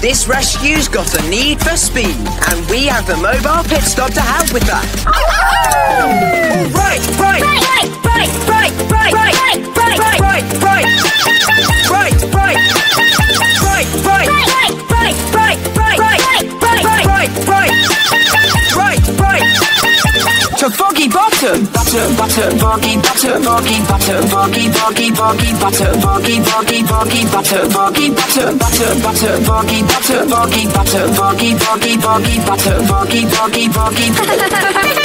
This rescue's got a need for speed, and we have the mobile pit stop to help with that. Right. To Foggy Bottom. Butter, Foggy Butter, Foggy Butter, Foggy, Foggy, Foggy Butter, Foggy, Foggy, Foggy Butter, Foggy Butter, Butter, Foggy Butter, Foggy Butter, Foggy, Foggy, Foggy Butter, Foggy, Foggy, Foggy.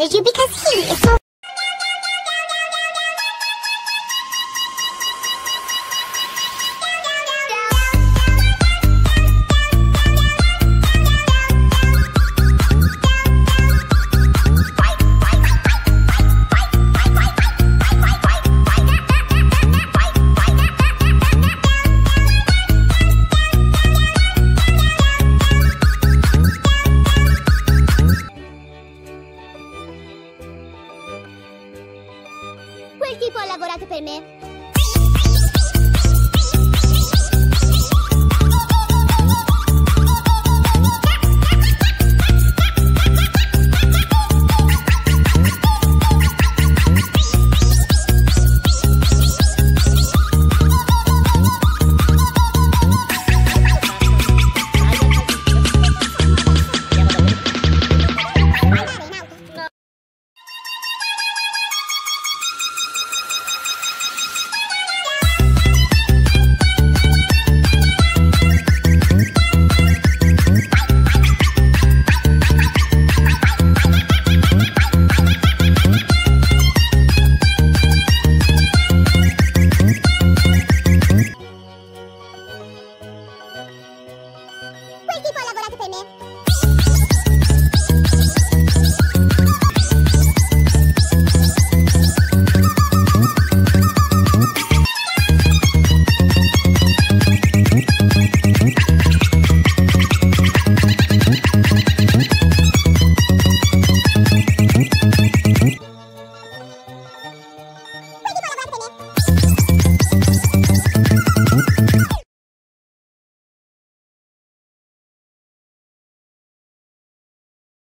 invited you because he is so